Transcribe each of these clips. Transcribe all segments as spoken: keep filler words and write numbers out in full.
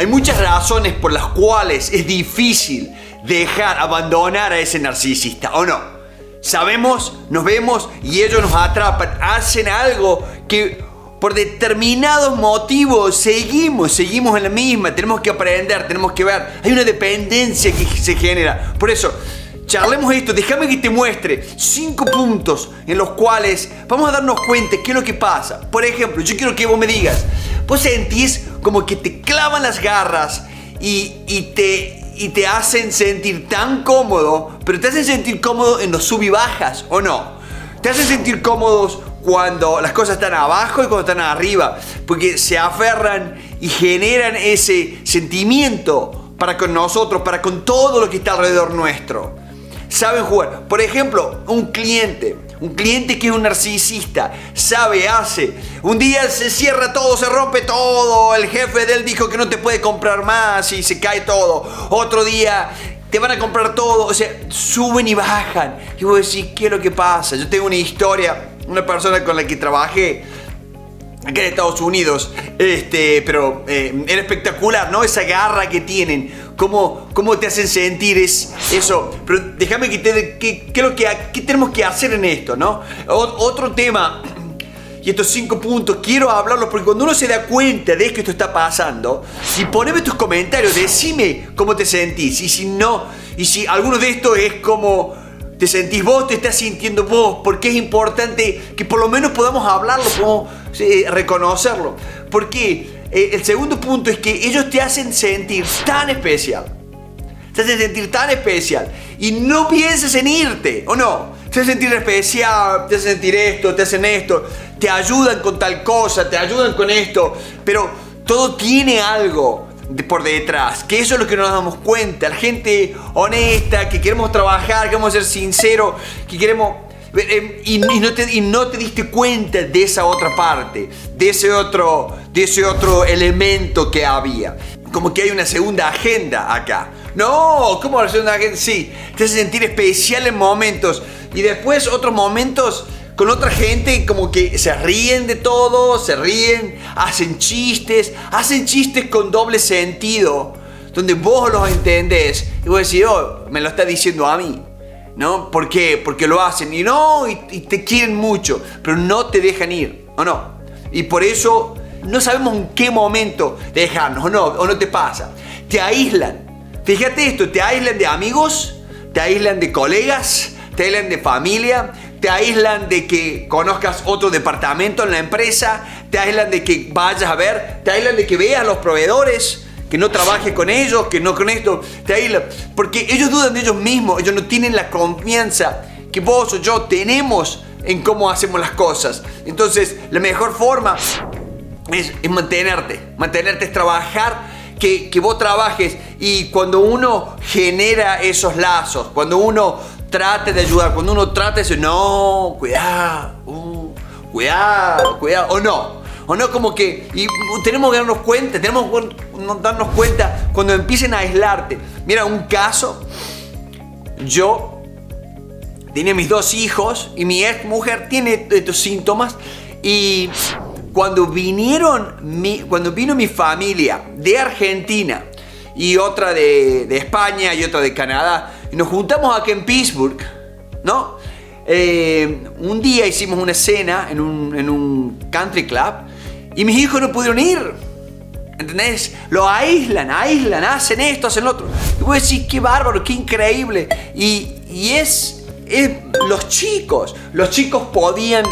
Hay muchas razones por las cuales es difícil dejar, abandonar a ese narcisista, ¿o no? Sabemos, nos vemos y ellos nos atrapan, hacen algo que por determinados motivos seguimos, seguimos en la misma, tenemos que aprender, tenemos que ver, hay una dependencia que se genera. Por eso, charlemos esto, déjame que te muestre cinco puntos en los cuales vamos a darnos cuenta qué es lo que pasa. Por ejemplo, yo quiero que vos me digas, vos sentís como que te clavan las garras y, y te... y te hacen sentir tan cómodo, pero te hacen sentir cómodo en los sub y bajas, ¿o no? Te hacen sentir cómodos cuando las cosas están abajo y cuando están arriba, porque se aferran y generan ese sentimiento para con nosotros, para con todo lo que está alrededor nuestro. Saben jugar. Por ejemplo, un cliente, un cliente que es un narcisista, sabe, hace. Un día se cierra todo, se rompe todo, el jefe de él dijo que no te puede comprar más y se cae todo. Otro día te van a comprar todo, o sea, suben y bajan. Y vos decís, ¿qué es lo que pasa? Yo tengo una historia, una persona con la que trabajé acá en Estados Unidos, este, pero eh, era espectacular, ¿no? Esa garra que tienen. Cómo, cómo te hacen sentir es eso. Pero déjame que te... ¿Qué que que, que tenemos que hacer en esto, no? O, otro tema, y estos cinco puntos, quiero hablarlos porque cuando uno se da cuenta de que esto está pasando, y poneme tus comentarios, decime cómo te sentís. Y si no, y si alguno de estos es como te sentís vos, te estás sintiendo vos, porque es importante que por lo menos podamos hablarlo, podamos eh, reconocerlo. Porque el segundo punto es que ellos te hacen sentir tan especial. Te hacen sentir tan especial. Y no pienses en irte, ¿o no? Te hacen sentir especial, te hacen sentir esto, te hacen esto. Te ayudan con tal cosa, te ayudan con esto. Pero todo tiene algo de por detrás. Que eso es lo que nos damos cuenta. La gente honesta, que queremos trabajar, que queremos ser sinceros, que queremos... Y no, te, y no te diste cuenta de esa otra parte, de ese otro, de ese otro elemento que había. Como que hay una segunda agenda acá. No, ¿cómo la segunda agenda? Sí, te hace sentir especial en momentos y después otros momentos con otra gente como que se ríen de todo, se ríen, hacen chistes, hacen chistes con doble sentido, donde vos los entendés y vos decís, oh, me lo está diciendo a mí. ¿No? ¿Por qué? Porque lo hacen y no, y, y te quieren mucho, pero no te dejan ir, ¿o no? Y por eso no sabemos en qué momento dejarnos, ¿o no? ¿O no te pasa? Te aíslan. Fíjate esto, te aíslan de amigos, te aíslan de colegas, te aíslan de familia, te aíslan de que conozcas otro departamento en la empresa, te aíslan de que vayas a ver, te aíslan de que veas a los proveedores, que no trabajes con ellos, que no con esto, te aíslan. Porque ellos dudan de ellos mismos, ellos no tienen la confianza que vos o yo tenemos en cómo hacemos las cosas. Entonces, la mejor forma es, es mantenerte, mantenerte es trabajar, que, que vos trabajes. Y cuando uno genera esos lazos, cuando uno trata de ayudar, cuando uno trata de decir, no, cuidado, uh, cuidado, cuidado, o no. O no, como que y tenemos que darnos cuenta, tenemos que darnos cuenta cuando empiecen a aislarte. Mira, un caso, yo tenía mis dos hijos y mi ex mujer tiene estos síntomas y cuando vinieron, mi, cuando vino mi familia de Argentina y otra de, de España y otra de Canadá, y nos juntamos aquí en Pittsburgh, ¿no? Eh, un día hicimos una cena en un, en un country club. Y mis hijos no pudieron ir, ¿entendés? Lo aíslan, aíslan, hacen esto, hacen lo otro. Y vos decís, qué bárbaro, qué increíble. Y, y es, es los chicos, los chicos podían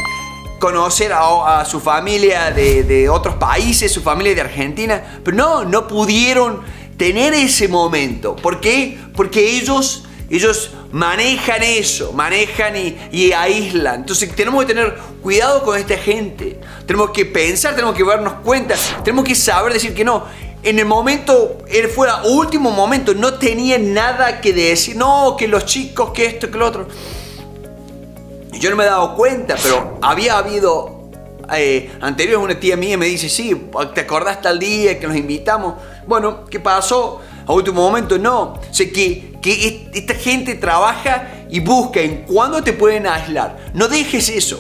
conocer a, a su familia de, de otros países, su familia de Argentina, pero no, no pudieron tener ese momento. ¿Por qué? Porque ellos, ellos manejan eso, manejan y, y aíslan. Entonces tenemos que tener cuidado con esta gente. Tenemos que pensar, tenemos que darnos cuenta, tenemos que saber decir que no. En el momento, él fue el último momento, no tenía nada que decir. No, que los chicos, que esto, que lo otro. Yo no me he dado cuenta, pero había habido eh, anteriores una tía mía me dice, sí, ¿te acordás tal día que nos invitamos? Bueno, ¿qué pasó? A último momento no. O sea, que, que esta gente trabaja y busca en cuándo te pueden aislar. No dejes eso.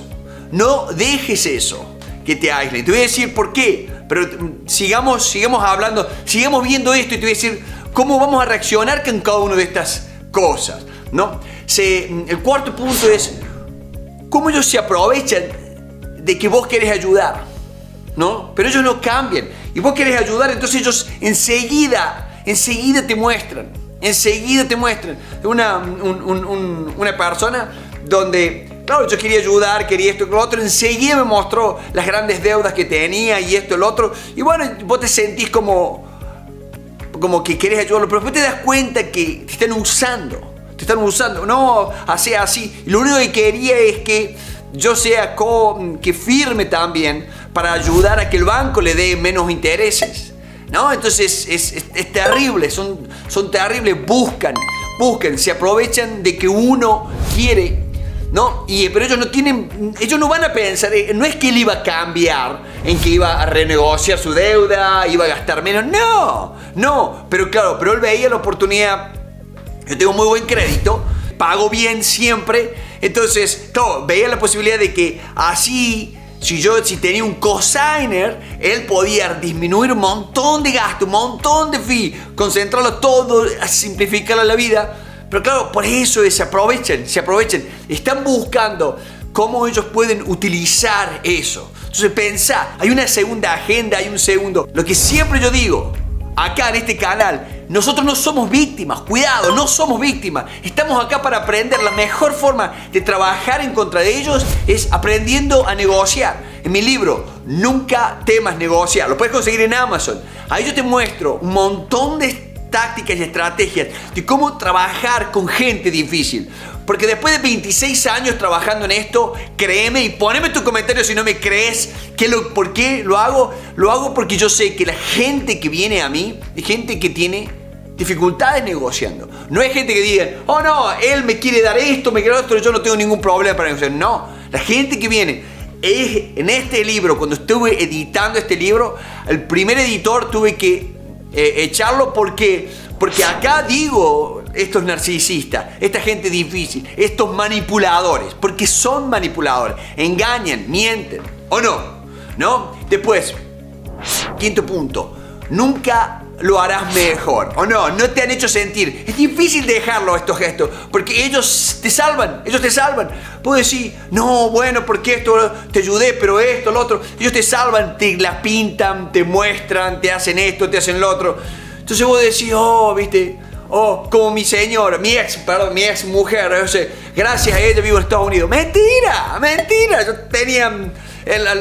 No dejes eso que te aíslen. Te voy a decir por qué. Pero sigamos, sigamos hablando, sigamos viendo esto y te voy a decir cómo vamos a reaccionar con cada una de estas cosas, ¿no? Se, el cuarto punto es cómo ellos se aprovechan de que vos querés ayudar, ¿no? Pero ellos no cambian y vos querés ayudar, entonces ellos enseguida, enseguida te muestran, enseguida te muestran. Una, un, un, un, una persona donde... Claro, yo quería ayudar, quería esto y lo otro. Enseguida me mostró las grandes deudas que tenía y esto y lo otro. Y bueno, vos te sentís como, como que querés ayudarlo. Pero después te das cuenta que te están usando. Te están usando. No, así, así. Lo único que quería es que yo sea co, que firme también para ayudar a que el banco le dé menos intereses, ¿no? Entonces es, es, es terrible. Son, son terribles. Buscan, buscan. Se aprovechan de que uno quiere, ¿no? Y, pero ellos no tienen, ellos no van a pensar, no es que él iba a cambiar, en que iba a renegociar su deuda, iba a gastar menos, no, no, pero claro, pero él veía la oportunidad, yo tengo muy buen crédito, pago bien siempre, entonces, claro, veía la posibilidad de que así, si yo, si tenía un cosigner, él podía disminuir un montón de gastos, un montón de fee, concentrarlo todo, simplificarlo la vida. Pero claro, por eso es, se aprovechan, se aprovechan. Están buscando cómo ellos pueden utilizar eso. Entonces pensá, hay una segunda agenda, hay un segundo. Lo que siempre yo digo, acá en este canal, nosotros no somos víctimas, cuidado, no somos víctimas. Estamos acá para aprender. La mejor forma de trabajar en contra de ellos es aprendiendo a negociar. En mi libro, Nunca temas negociar, lo puedes conseguir en Amazon. Ahí yo te muestro un montón de tácticas y estrategias de cómo trabajar con gente difícil. Porque después de veintiséis años trabajando en esto, créeme y poneme tu comentario si no me crees. Que lo, ¿Por qué lo hago? Lo hago porque yo sé que la gente que viene a mí es gente que tiene dificultades negociando. No es gente que diga, oh no, él me quiere dar esto, me quiere dar esto, yo no tengo ningún problema para negociar. No, la gente que viene... Es, en este libro, cuando estuve editando este libro, el primer editor tuve que Eh, echarlo porque, porque acá digo estos narcisistas, esta gente difícil, estos manipuladores, porque son manipuladores, engañan, mienten, ¿o no? ¿No? Después, quinto punto, nunca lo harás mejor, ¿o no? No te han hecho sentir, es difícil dejarlo estos gestos, porque ellos te salvan, ellos te salvan. Puedo decir, no, bueno, porque esto, te ayudé, pero esto, lo otro, ellos te salvan, te la pintan, te muestran, te hacen esto, te hacen lo otro. Entonces vos decís, oh, viste, oh, como mi señora, mi ex, perdón, mi ex mujer, yo sé, gracias a ella vivo en Estados Unidos. Mentira, mentira, yo tenía...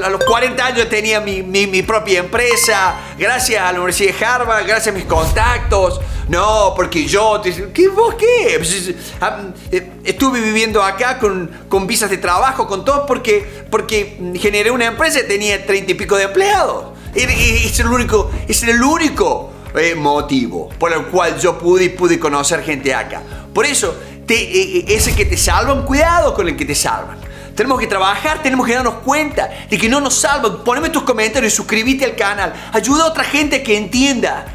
A los cuarenta años tenía mi, mi, mi propia empresa, gracias a la Universidad de Harvard, gracias a mis contactos. No, porque yo... ¿Qué vos qué? Estuve viviendo acá con, con visas de trabajo, con todo, porque, porque generé una empresa y tenía treinta y pico de empleados. Es el único, es el único motivo por el cual yo pude y pude conocer gente acá. Por eso, te, ese que te salvan, cuidado con el que te salvan. Tenemos que trabajar, tenemos que darnos cuenta de que no nos salvan. Poneme tus comentarios y suscríbete al canal. Ayuda a otra gente que entienda.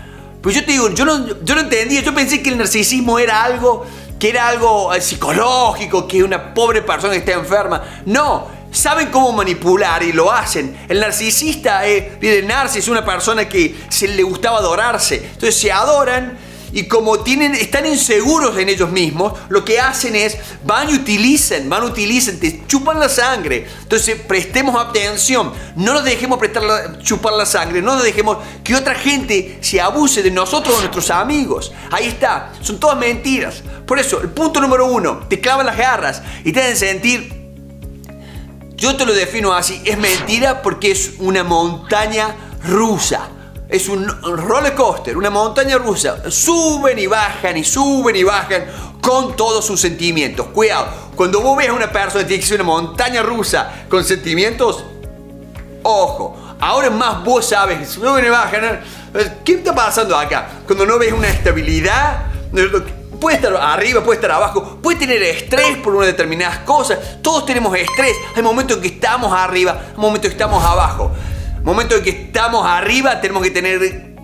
Pues yo te digo, yo no, yo no entendía, yo pensé que el narcisismo era algo, que era algo psicológico, que una pobre persona está enferma. No, saben cómo manipular y lo hacen. El narcisista, eh, el narcis es una persona que se le gustaba adorarse. Entonces se adoran. Y como tienen, están inseguros en ellos mismos, lo que hacen es, van y utilizan, van y utilizan, te chupan la sangre. Entonces prestemos atención, no nos dejemos prestar la, chupar la sangre, no nos dejemos que otra gente se abuse de nosotros o de nuestros amigos. Ahí está, son todas mentiras. Por eso, el punto número uno, te clavan las garras y te hacen sentir, yo te lo defino así, es mentira porque es una montaña rusa. Es un roller coaster, una montaña rusa. Suben y bajan y suben y bajan con todos sus sentimientos. Cuidado, cuando vos ves a una persona que tiene que ser una montaña rusa con sentimientos, ojo, ahora más vos sabes, suben y bajan. ¿Qué está pasando acá? Cuando no ves una estabilidad, puede estar arriba, puede estar abajo, puede tener estrés por unas determinadas cosas. Todos tenemos estrés. Hay momentos en que estamos arriba, hay momentos en que estamos abajo. Momento en que estamos arriba tenemos que tener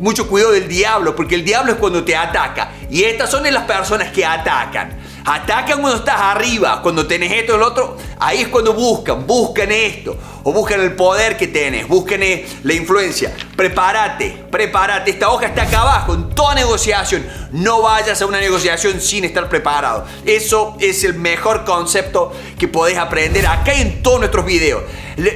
mucho cuidado del diablo, porque el diablo es cuando te ataca y estas son las personas que atacan. Atacan cuando estás arriba, cuando tenés esto y lo otro. Ahí es cuando buscan, buscan esto. O buscan el poder que tenés, buscan la influencia. Prepárate, prepárate. Esta hoja está acá abajo, en toda negociación. No vayas a una negociación sin estar preparado. Eso es el mejor concepto que podés aprender acá y en todos nuestros videos.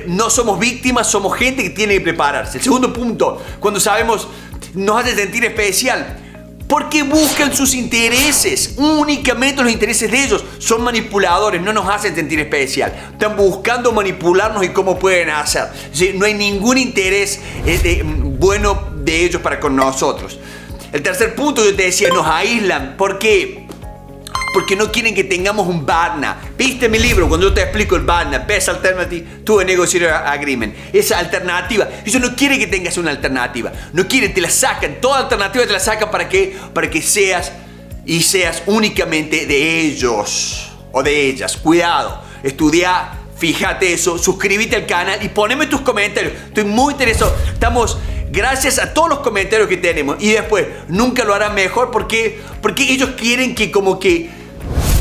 No somos víctimas, somos gente que tiene que prepararse. El segundo punto, cuando sabemos, nos hace sentir especial. Porque buscan sus intereses, únicamente los intereses de ellos. Son manipuladores, no nos hacen sentir especial. Están buscando manipularnos y cómo pueden hacer. No hay ningún interés bueno de ellos para con nosotros. El tercer punto, yo te decía, nos aíslan. ¿Por qué? Porque no quieren que tengamos un BATNA. ¿Viste mi libro? Cuando yo te explico el BATNA, Best Alternative to a Negotiation Agreement. Esa alternativa. Ellos no quieren que tengas una alternativa. No quieren, te la sacan. Toda alternativa te la sacan para que, para que seas y seas únicamente de ellos o de ellas. Cuidado. Estudia, fíjate eso, suscríbete al canal y poneme tus comentarios. Estoy muy interesado. Estamos... Gracias a todos los comentarios que tenemos. Y después, nunca lo harán mejor porque, porque ellos quieren que como que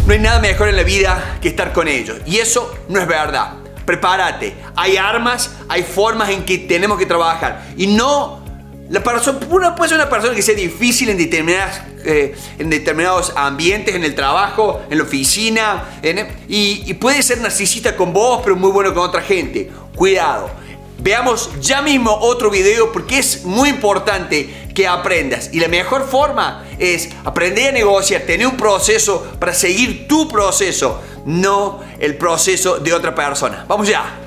no hay nada mejor en la vida que estar con ellos. Y eso no es verdad. Prepárate. Hay armas, hay formas en que tenemos que trabajar. Y no, la persona, una, puede ser una persona que sea difícil en, determinadas, eh, en determinados ambientes, en el trabajo, en la oficina. En, y, y puede ser narcisista con vos, pero muy bueno con otra gente. Cuidado. Veamos ya mismo otro video porque es muy importante que aprendas. Y la mejor forma es aprender a negociar, tener un proceso para seguir tu proceso, no el proceso de otra persona. ¡Vamos ya!